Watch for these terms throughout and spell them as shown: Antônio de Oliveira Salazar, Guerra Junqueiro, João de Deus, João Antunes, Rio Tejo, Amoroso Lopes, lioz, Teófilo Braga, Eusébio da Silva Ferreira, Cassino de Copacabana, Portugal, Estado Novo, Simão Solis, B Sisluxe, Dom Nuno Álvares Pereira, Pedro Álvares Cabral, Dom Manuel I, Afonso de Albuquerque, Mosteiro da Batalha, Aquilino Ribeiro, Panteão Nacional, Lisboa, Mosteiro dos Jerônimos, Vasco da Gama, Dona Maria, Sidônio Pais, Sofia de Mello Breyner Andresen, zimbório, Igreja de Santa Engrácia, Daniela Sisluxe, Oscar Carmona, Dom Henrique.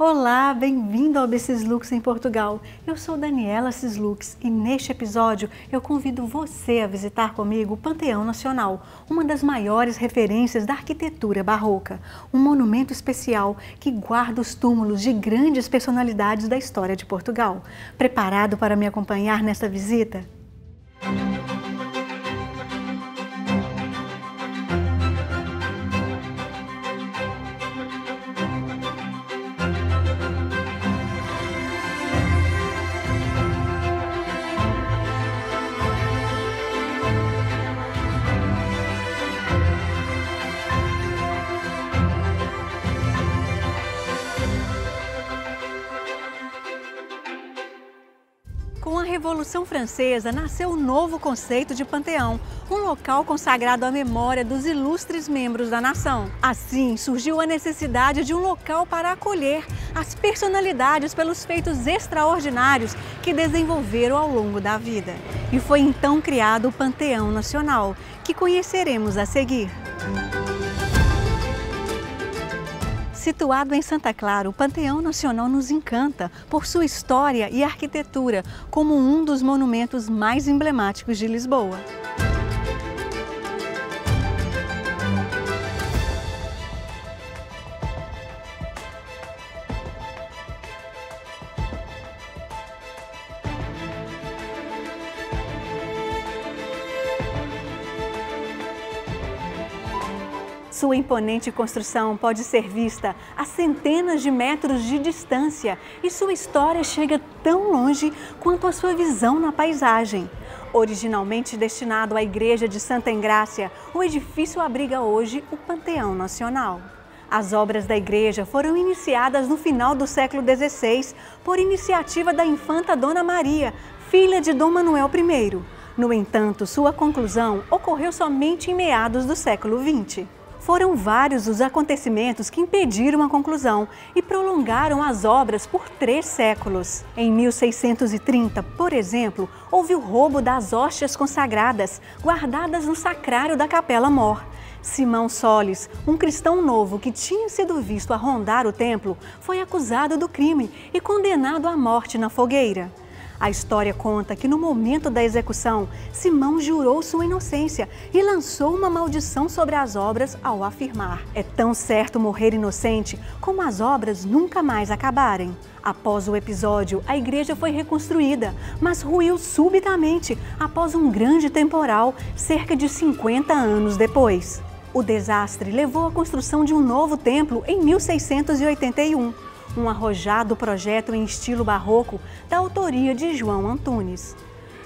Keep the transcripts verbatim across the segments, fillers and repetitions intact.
Olá, bem-vindo ao B Sisluxe em Portugal. Eu sou Daniela Sisluxe e neste episódio eu convido você a visitar comigo o Panteão Nacional, uma das maiores referências da arquitetura barroca, um monumento especial que guarda os túmulos de grandes personalidades da história de Portugal. Preparado para me acompanhar nesta visita? Na Revolução Francesa nasceu o novo conceito de panteão, um local consagrado à memória dos ilustres membros da nação. Assim, surgiu a necessidade de um local para acolher as personalidades pelos feitos extraordinários que desenvolveram ao longo da vida. E foi então criado o Panteão Nacional, que conheceremos a seguir. Situado em Santa Clara, o Panteão Nacional nos encanta por sua história e arquitetura, como um dos monumentos mais emblemáticos de Lisboa. Sua imponente construção pode ser vista a centenas de metros de distância e sua história chega tão longe quanto a sua visão na paisagem. Originalmente destinado à Igreja de Santa Engrácia, o edifício abriga hoje o Panteão Nacional. As obras da igreja foram iniciadas no final do século dezesseis por iniciativa da infanta Dona Maria, filha de Dom Manuel I. No entanto, sua conclusão ocorreu somente em meados do século vinte. Foram vários os acontecimentos que impediram a conclusão e prolongaram as obras por três séculos. Em mil seiscentos e trinta, por exemplo, houve o roubo das hóstias consagradas, guardadas no sacrário da Capela-Mor. Simão Solis, um cristão novo que tinha sido visto a rondar o templo, foi acusado do crime e condenado à morte na fogueira. A história conta que no momento da execução, Simão jurou sua inocência e lançou uma maldição sobre as obras ao afirmar: "É tão certo morrer inocente como as obras nunca mais acabarem." Após o episódio, a igreja foi reconstruída, mas ruiu subitamente após um grande temporal cerca de cinquenta anos depois. O desastre levou à construção de um novo templo em mil seiscentos e oitenta e um. Um arrojado projeto em estilo barroco da autoria de João Antunes.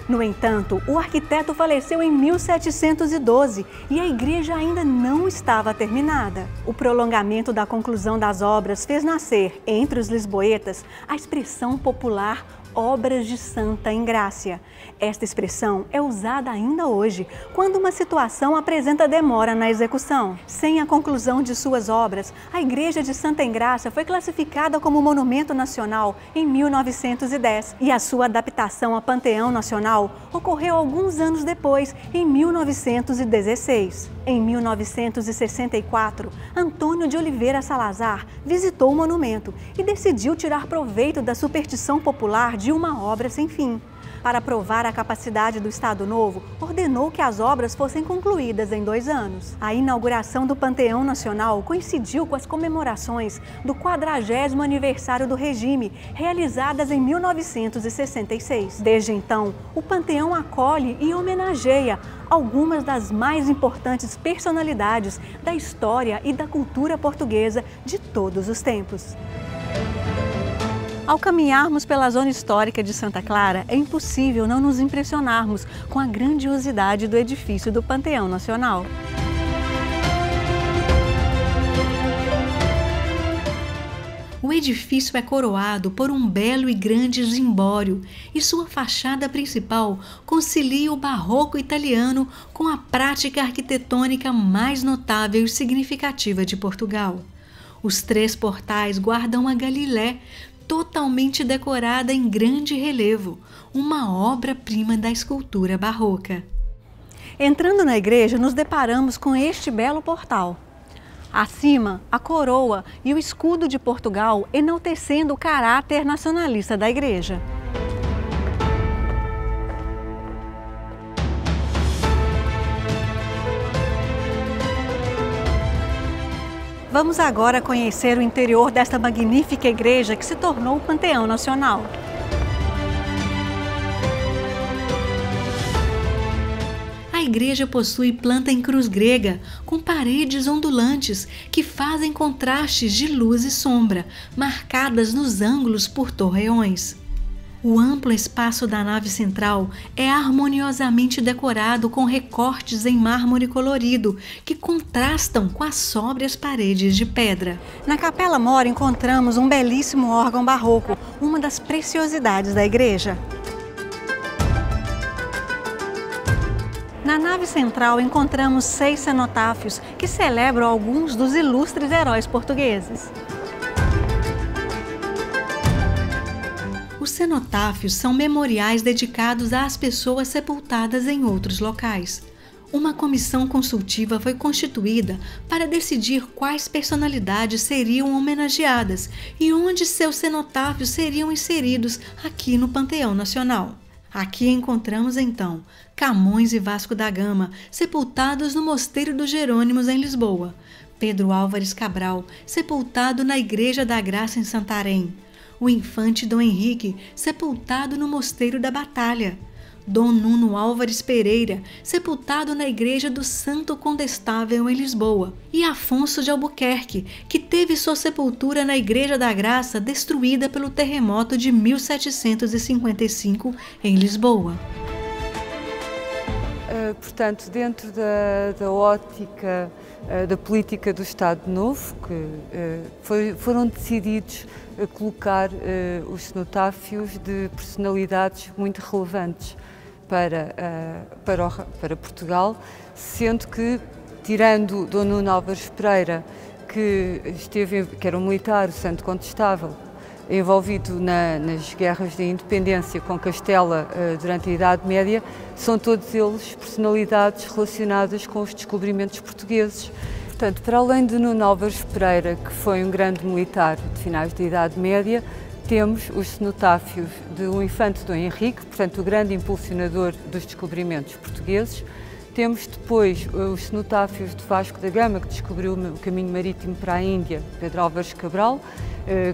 No entanto, o arquiteto faleceu em mil setecentos e doze e a igreja ainda não estava terminada. O prolongamento da conclusão das obras fez nascer, entre os lisboetas, a expressão popular obras de Santa Engrácia. Esta expressão é usada ainda hoje, quando uma situação apresenta demora na execução. Sem a conclusão de suas obras, a Igreja de Santa Engrácia foi classificada como Monumento Nacional em mil novecentos e dez e a sua adaptação a Panteão Nacional ocorreu alguns anos depois, em mil novecentos e dezesseis. Em mil novecentos e sessenta e quatro, Antônio de Oliveira Salazar visitou o monumento e decidiu tirar proveito da superstição popular de de uma obra sem fim. Para provar a capacidade do Estado Novo, ordenou que as obras fossem concluídas em dois anos. A inauguração do Panteão Nacional coincidiu com as comemorações do quadragésimo aniversário do regime, realizadas em mil novecentos e sessenta e seis. Desde então, o Panteão acolhe e homenageia algumas das mais importantes personalidades da história e da cultura portuguesa de todos os tempos. Ao caminharmos pela zona histórica de Santa Clara, é impossível não nos impressionarmos com a grandiosidade do edifício do Panteão Nacional. O edifício é coroado por um belo e grande zimbório e sua fachada principal concilia o barroco italiano com a prática arquitetônica mais notável e significativa de Portugal. Os três portais guardam a Galilé, totalmente decorada em grande relevo, uma obra-prima da escultura barroca. Entrando na igreja, nos deparamos com este belo portal. Acima, a coroa e o escudo de Portugal enaltecendo o caráter nacionalista da Igreja. Vamos agora conhecer o interior desta magnífica igreja que se tornou o Panteão Nacional. A igreja possui planta em cruz grega, com paredes ondulantes que fazem contrastes de luz e sombra, marcadas nos ângulos por torreões. O amplo espaço da nave central é harmoniosamente decorado com recortes em mármore colorido que contrastam com as sóbrias paredes de pedra. Na capela mor encontramos um belíssimo órgão barroco, uma das preciosidades da igreja. Na nave central encontramos seis cenotáfios que celebram alguns dos ilustres heróis portugueses. Os cenotáfios são memoriais dedicados às pessoas sepultadas em outros locais. Uma comissão consultiva foi constituída para decidir quais personalidades seriam homenageadas e onde seus cenotáfios seriam inseridos aqui no Panteão Nacional. Aqui encontramos, então, Camões e Vasco da Gama, sepultados no Mosteiro dos Jerônimos, em Lisboa. Pedro Álvares Cabral, sepultado na Igreja da Graça, em Santarém. O infante Dom Henrique, sepultado no Mosteiro da Batalha. Dom Nuno Álvares Pereira, sepultado na Igreja do Santo Condestável em Lisboa. E Afonso de Albuquerque, que teve sua sepultura na Igreja da Graça destruída pelo terremoto de mil setecentos e cinquenta e cinco em Lisboa. Uh, portanto, dentro da, da ótica uh, da política do Estado Novo, que uh, foi, foram decididos uh, colocar uh, os cenotáfios de personalidades muito relevantes para, uh, para, o, para Portugal, sendo que, tirando Dom Nuno Álvares Pereira, que, esteve, que era um militar, o santo contestável, envolvido na, nas guerras de independência com Castela uh, durante a Idade Média, são todos eles personalidades relacionadas com os descobrimentos portugueses. Portanto, para além de Nuno Álvares Pereira, que foi um grande militar de finais da Idade Média, temos os cenotáfios de um infante Dom Henrique, portanto o grande impulsionador dos descobrimentos portugueses. Temos depois os cenotáfios de Vasco da Gama, que descobriu o caminho marítimo para a Índia, Pedro Álvares Cabral,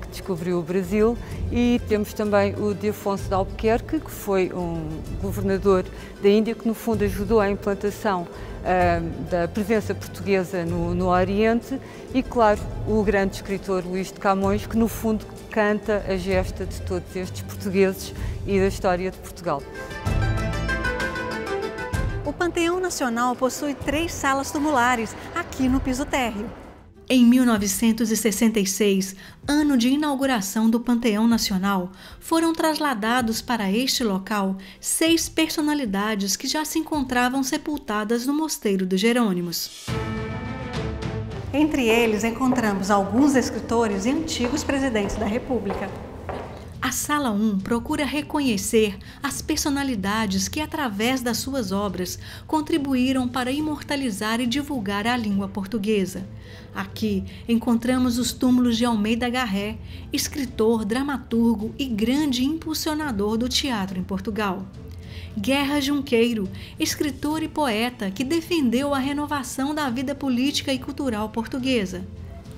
que descobriu o Brasil, e temos também o de Afonso de Albuquerque, que foi um governador da Índia que, no fundo, ajudou à implantação uh, da presença portuguesa no, no Oriente, e, claro, o grande escritor Luís de Camões, que, no fundo, canta a gesta de todos estes portugueses e da história de Portugal. O Panteão Nacional possui três salas tumulares, aqui no piso térreo. Em mil novecentos e sessenta e seis, ano de inauguração do Panteão Nacional, foram trasladados para este local seis personalidades que já se encontravam sepultadas no Mosteiro dos Jerônimos. Entre eles encontramos alguns escritores e antigos presidentes da República. A Sala um procura reconhecer as personalidades que, através das suas obras, contribuíram para imortalizar e divulgar a língua portuguesa. Aqui encontramos os túmulos de Almeida Garrett, escritor, dramaturgo e grande impulsionador do teatro em Portugal. Guerra Junqueiro, escritor e poeta que defendeu a renovação da vida política e cultural portuguesa.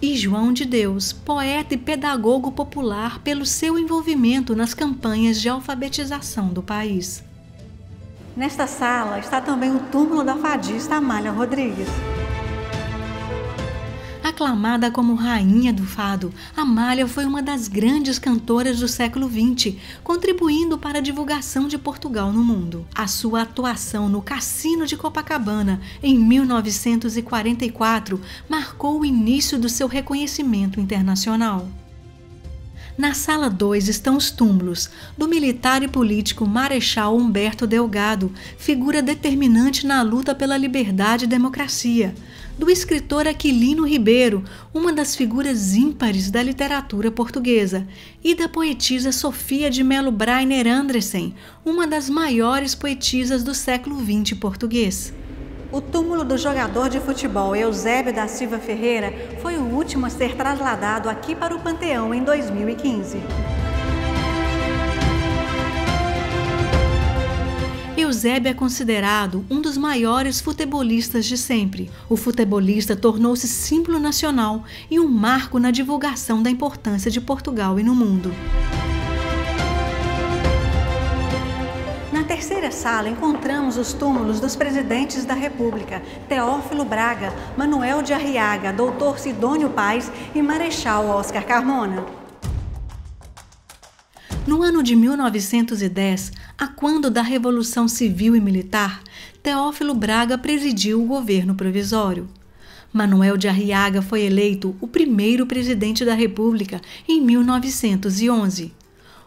E João de Deus, poeta e pedagogo popular pelo seu envolvimento nas campanhas de alfabetização do país. Nesta sala está também o túmulo da fadista Amália Rodrigues. Aclamada como rainha do fado, Amália foi uma das grandes cantoras do século vinte, contribuindo para a divulgação de Portugal no mundo. A sua atuação no Cassino de Copacabana, em mil novecentos e quarenta e quatro, marcou o início do seu reconhecimento internacional. Na Sala dois estão os túmulos do militar e político Marechal Humberto Delgado, figura determinante na luta pela liberdade e democracia, do escritor Aquilino Ribeiro, uma das figuras ímpares da literatura portuguesa, e da poetisa Sofia de Mello Breyner Andresen, uma das maiores poetisas do século vinte português. O túmulo do jogador de futebol Eusébio da Silva Ferreira foi o último a ser trasladado aqui para o Panteão em dois mil e quinze. Eusébio é considerado um dos maiores futebolistas de sempre. O futebolista tornou-se símbolo nacional e um marco na divulgação da importância de Portugal e no mundo. Na terceira sala encontramos os túmulos dos presidentes da República, Teófilo Braga, Manuel de Arriaga, doutor Sidônio Pais e Marechal Oscar Carmona. No ano de mil novecentos e dez, a quando da Revolução Civil e Militar, Teófilo Braga presidiu o governo provisório. Manuel de Arriaga foi eleito o primeiro presidente da República em mil novecentos e onze.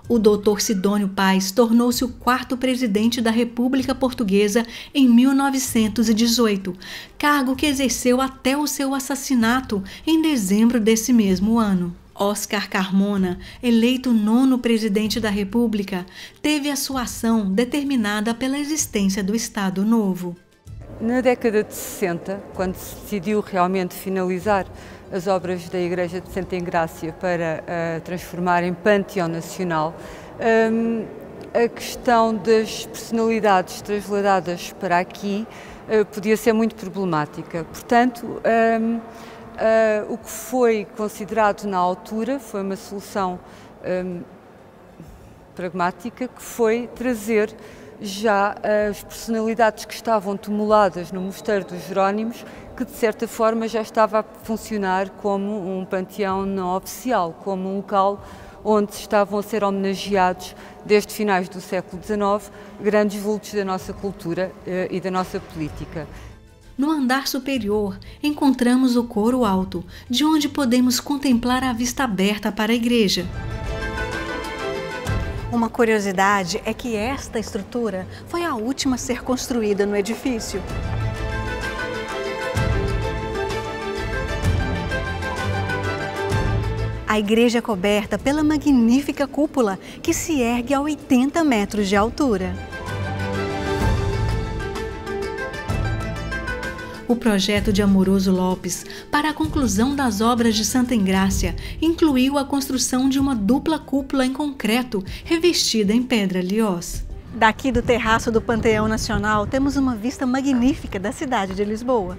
O doutor Sidônio Pais tornou-se o quarto presidente da República Portuguesa em mil novecentos e dezoito, cargo que exerceu até o seu assassinato em dezembro desse mesmo ano. Oscar Carmona, eleito nono presidente da República, teve a sua ação determinada pela existência do Estado Novo. Na década de sessenta, quando se decidiu realmente finalizar as obras da Igreja de Santa Engrácia para uh, transformar em Panteão Nacional, um, a questão das personalidades trasladadas para aqui uh, podia ser muito problemática. Portanto, um, Uh, o que foi considerado na altura foi uma solução um, pragmática, que foi trazer já as personalidades que estavam tumuladas no Mosteiro dos Jerônimos, que de certa forma já estava a funcionar como um panteão não oficial, como um local onde estavam a ser homenageados, desde finais do século dezenove, grandes vultos da nossa cultura uh, e da nossa política. No andar superior, encontramos o coro alto, de onde podemos contemplar a vista aberta para a igreja. Uma curiosidade é que esta estrutura foi a última a ser construída no edifício. A igreja é coberta pela magnífica cúpula, que se ergue a oitenta metros de altura. O projeto de Amoroso Lopes para a conclusão das obras de Santa Engrácia incluiu a construção de uma dupla cúpula em concreto revestida em pedra lioz. Daqui do terraço do Panteão Nacional temos uma vista magnífica da cidade de Lisboa.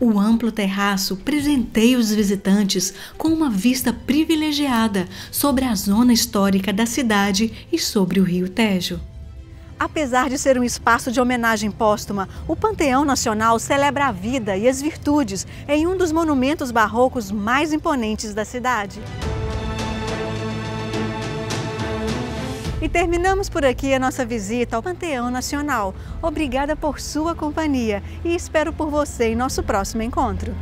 O amplo terraço presenteia os visitantes com uma vista privilegiada sobre a zona histórica da cidade e sobre o Rio Tejo. Apesar de ser um espaço de homenagem póstuma, o Panteão Nacional celebra a vida e as virtudes em um dos monumentos barrocos mais imponentes da cidade. E terminamos por aqui a nossa visita ao Panteão Nacional. Obrigada por sua companhia e espero por você em nosso próximo encontro.